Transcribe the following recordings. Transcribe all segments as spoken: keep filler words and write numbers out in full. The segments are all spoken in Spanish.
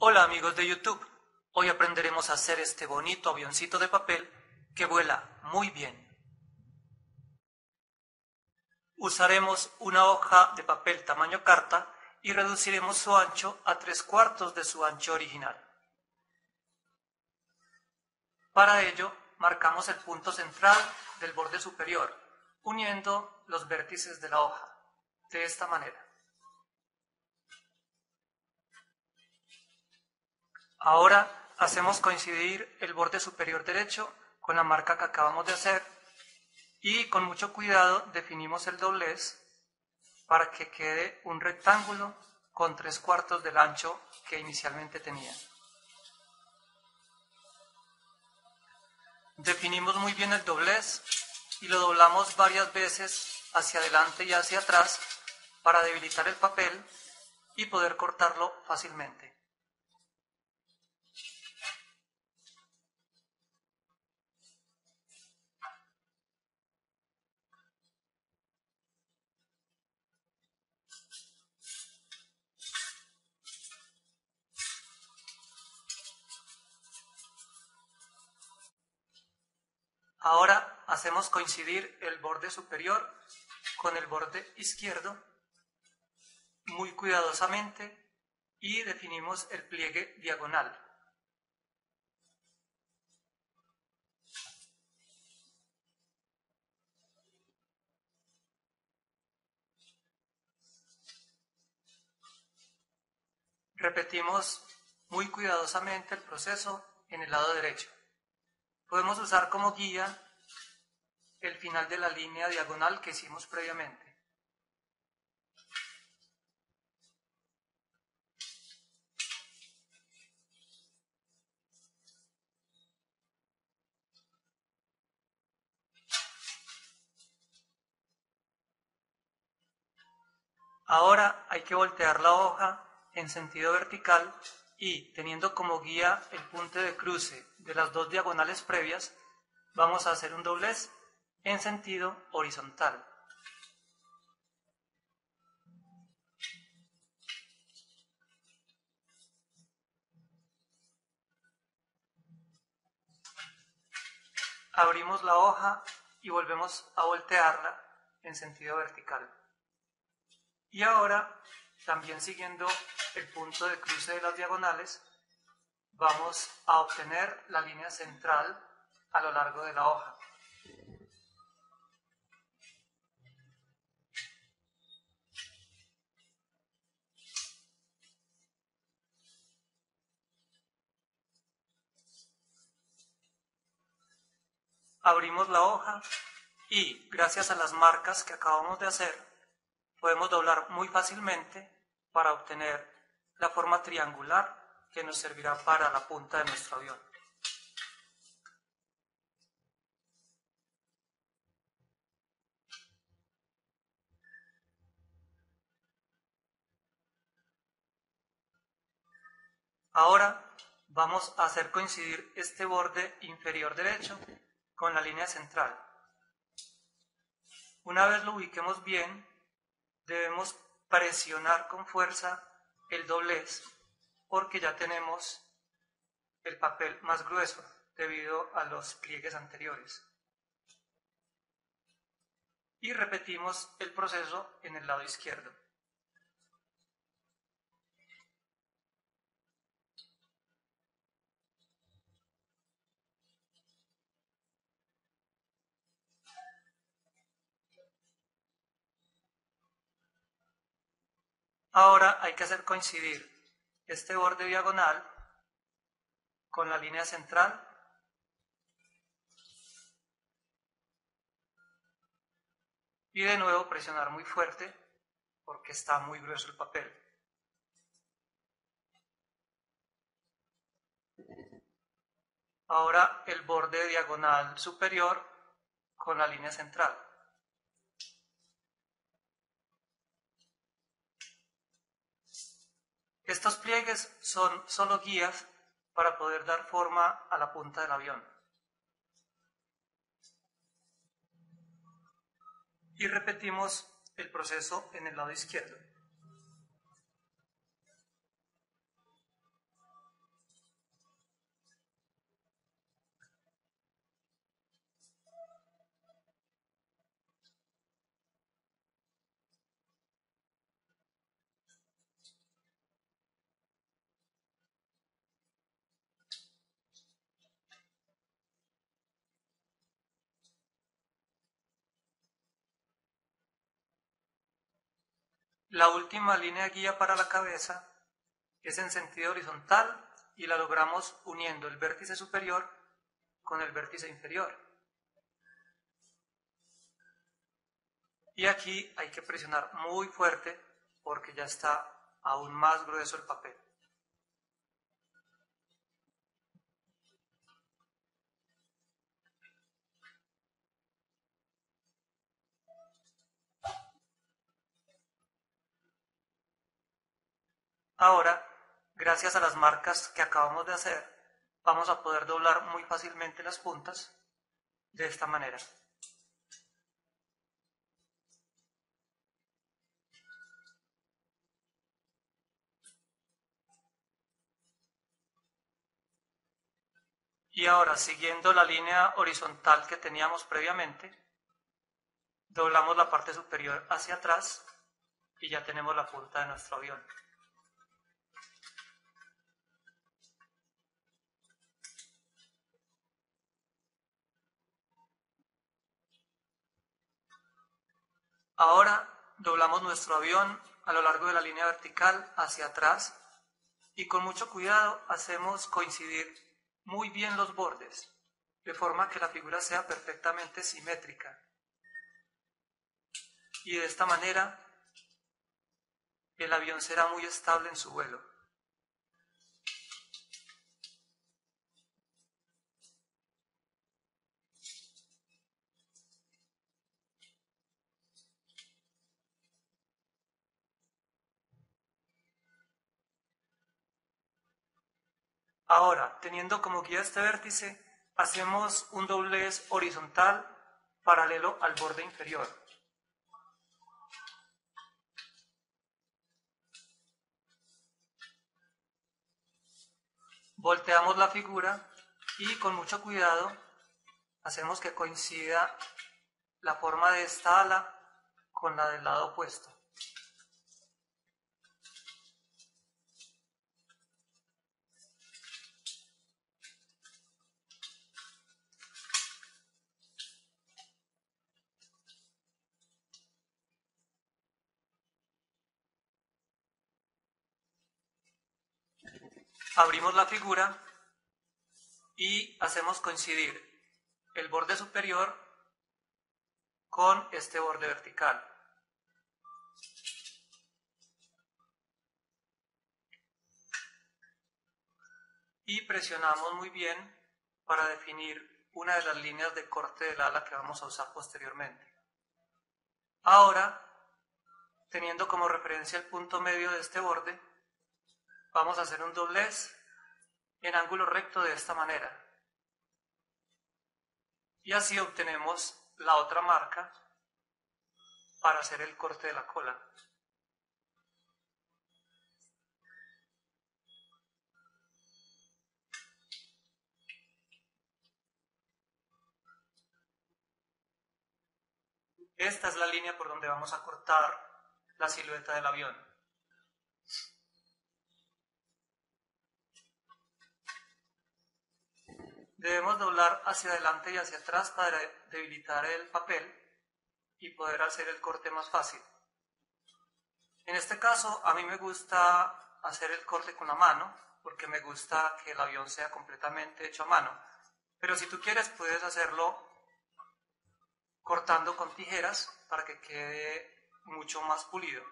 Hola amigos de YouTube, hoy aprenderemos a hacer este bonito avioncito de papel que vuela muy bien. Usaremos una hoja de papel tamaño carta y reduciremos su ancho a tres cuartos de su ancho original. Para ello, marcamos el punto central del borde superior, uniendo los vértices de la hoja, de esta manera. Ahora hacemos coincidir el borde superior derecho con la marca que acabamos de hacer y con mucho cuidado definimos el doblez para que quede un rectángulo con tres cuartos del ancho que inicialmente tenía. Definimos muy bien el doblez y lo doblamos varias veces hacia adelante y hacia atrás para debilitar el papel y poder cortarlo fácilmente. Ahora hacemos coincidir el borde superior con el borde izquierdo muy cuidadosamente y definimos el pliegue diagonal. Repetimos muy cuidadosamente el proceso en el lado derecho. Podemos usar como guía el final de la línea diagonal que hicimos previamente. Ahora hay que voltear la hoja en sentido vertical y, teniendo como guía el punto de cruce de las dos diagonales previas, vamos a hacer un doblez en sentido horizontal. Abrimos la hoja y volvemos a voltearla en sentido vertical. Y ahora, también siguiendo el punto de cruce de las diagonales, vamos a obtener la línea central a lo largo de la hoja. Abrimos la hoja y, gracias a las marcas que acabamos de hacer, podemos doblar muy fácilmente para obtener la forma triangular que nos servirá para la punta de nuestro avión. Ahora vamos a hacer coincidir este borde inferior derecho con la línea central. Una vez lo ubiquemos bien, debemos presionar con fuerza el doblez porque ya tenemos el papel más grueso debido a los pliegues anteriores. Y repetimos el proceso en el lado izquierdo. Ahora hay que hacer coincidir este borde diagonal con la línea central y de nuevo presionar muy fuerte porque está muy grueso el papel. Ahora el borde diagonal superior con la línea central. Estos pliegues son solo guías para poder dar forma a la punta del avión. Y repetimos el proceso en el lado izquierdo. La última línea guía para la cabeza es en sentido horizontal y la logramos uniendo el vértice superior con el vértice inferior. Y aquí hay que presionar muy fuerte porque ya está aún más grueso el papel. Ahora, gracias a las marcas que acabamos de hacer, vamos a poder doblar muy fácilmente las puntas de esta manera. Y ahora, siguiendo la línea horizontal que teníamos previamente, doblamos la parte superior hacia atrás y ya tenemos la punta de nuestro avión. Ahora doblamos nuestro avión a lo largo de la línea vertical hacia atrás y con mucho cuidado hacemos coincidir muy bien los bordes, de forma que la figura sea perfectamente simétrica. Y de esta manera el avión será muy estable en su vuelo. Ahora, teniendo como guía este vértice, hacemos un doblez horizontal paralelo al borde inferior. Volteamos la figura y con mucho cuidado hacemos que coincida la forma de esta ala con la del lado opuesto. Abrimos la figura y hacemos coincidir el borde superior con este borde vertical. Y presionamos muy bien para definir una de las líneas de corte del ala que vamos a usar posteriormente. Ahora, teniendo como referencia el punto medio de este borde, vamos a hacer un doblez en ángulo recto de esta manera. Y así obtenemos la otra marca para hacer el corte de la cola. Esta es la línea por donde vamos a cortar la silueta del avión. Debemos doblar hacia adelante y hacia atrás para debilitar el papel y poder hacer el corte más fácil. En este caso, a mí me gusta hacer el corte con la mano, porque me gusta que el avión sea completamente hecho a mano. Pero si tú quieres, puedes hacerlo cortando con tijeras para que quede mucho más pulido.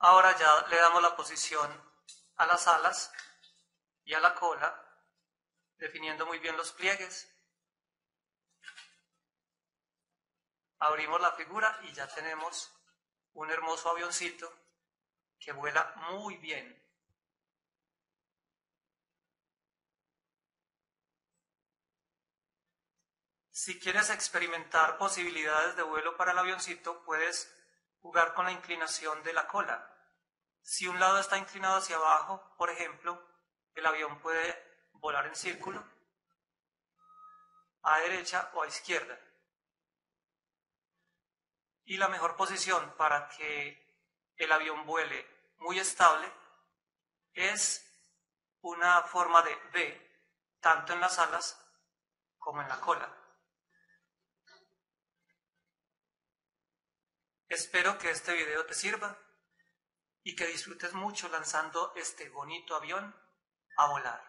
Ahora ya le damos la posición a las alas y a la cola, definiendo muy bien los pliegues. abrimos la figura y ya tenemos un hermoso avioncito que vuela muy bien. Si quieres experimentar posibilidades de vuelo para el avioncito, puedes jugar con la inclinación de la cola. Si un lado está inclinado hacia abajo, por ejemplo, el avión puede volar en círculo, a derecha o a izquierda. Y la mejor posición para que el avión vuele muy estable es una forma de V, tanto en las alas como en la cola. Espero que este video te sirva y que disfrutes mucho lanzando este bonito avión a volar.